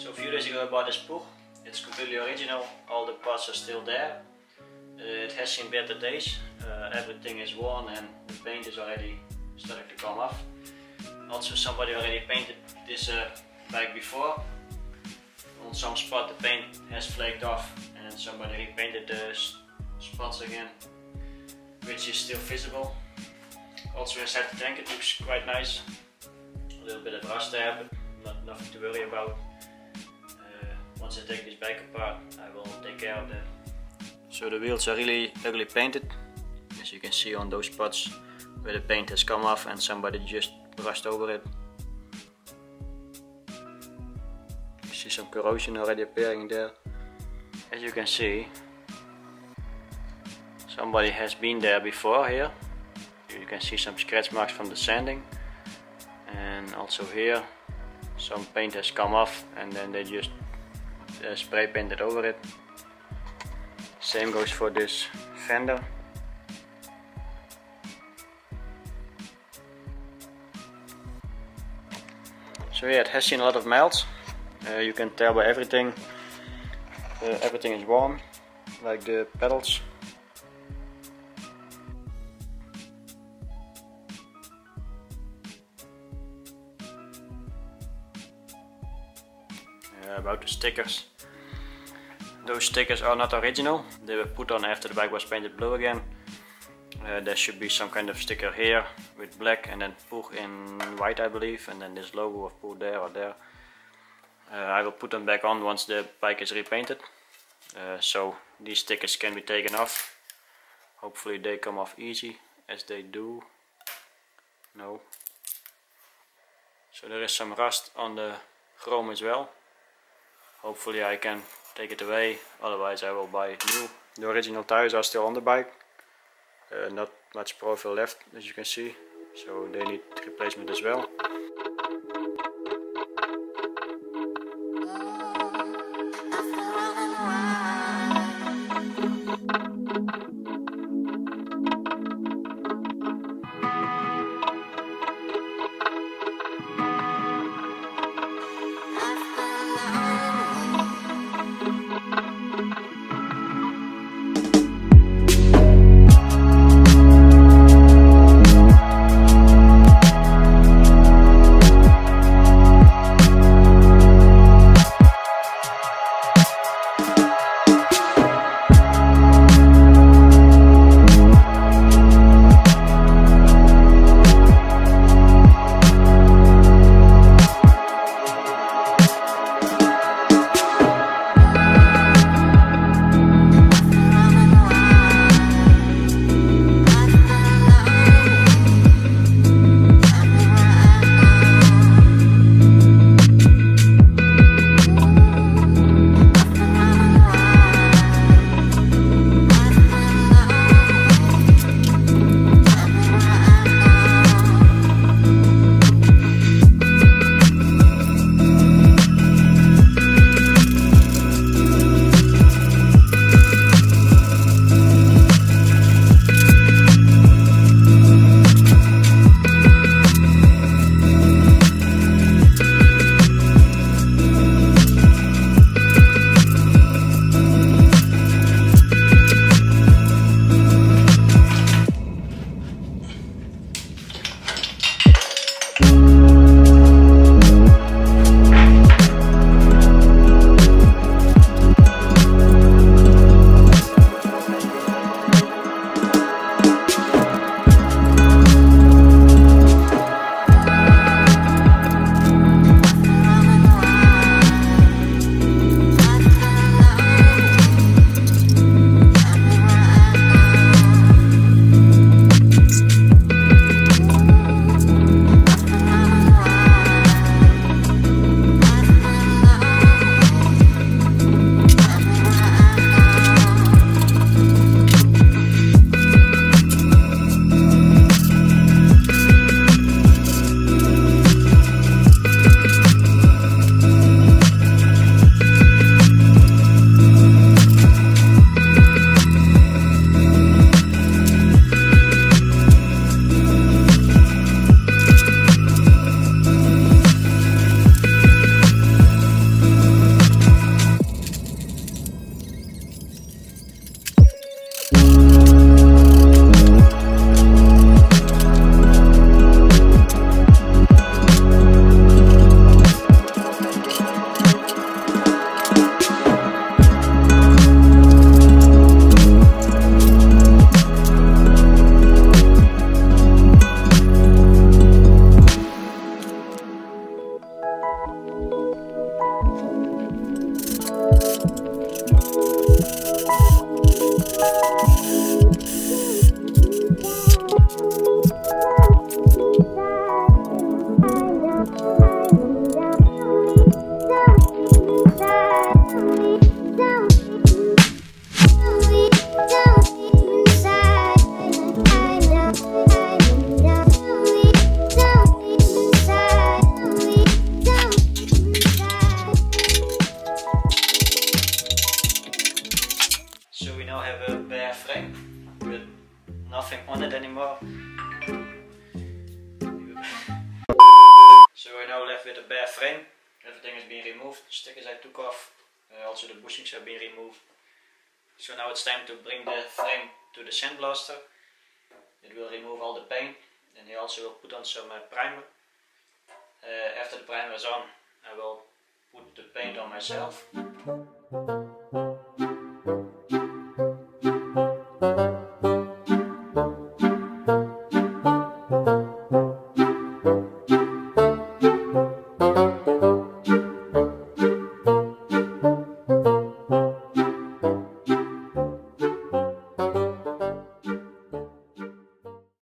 So a few days ago I bought this Puch. It's completely original, all the parts are still there. It has seen better days, everything is worn and the paint is already starting to come off. Also somebody already painted this bike before. On some spot the paint has flaked off and somebody repainted the spots again, which is still visible. Also inside the tank it looks quite nice. A little bit of rust there, but nothing to worry about. Once I take this bike apart, I will take care of that. So the wheels are really ugly painted, as you can see on those spots where the paint has come off and somebody just brushed over it. You see some corrosion already appearing there. As you can see, somebody has been there before here. You can see some scratch marks from the sanding, and also here some paint has come off and then they just spray painted over it. Same goes for this fender. So yeah, it has seen a lot of melts. You can tell by everything. Everything is warm, like the pedals. About the stickers. Those stickers are not original, they were put on after the bike was painted blue again. There should be some kind of sticker here with black and then Puch in white, I believe, and then this logo of Puch there or there. I will put them back on once the bike is repainted. So these stickers can be taken off. Hopefully they come off easy, as they do. No. So there is some rust on the chrome as well. Hopefully I can take it away, otherwise I will buy it new. The original tires are still on the bike. Not much profile left, as you can see, so they need replacement as well. Nothing on it anymore. So we're now left with a bare frame. Everything has been removed. The stickers I took off, also the bushings have been removed. So now it's time to bring the frame to the sandblaster. It will remove all the paint, and he also will put on some primer. After the primer is on, I will put the paint on myself.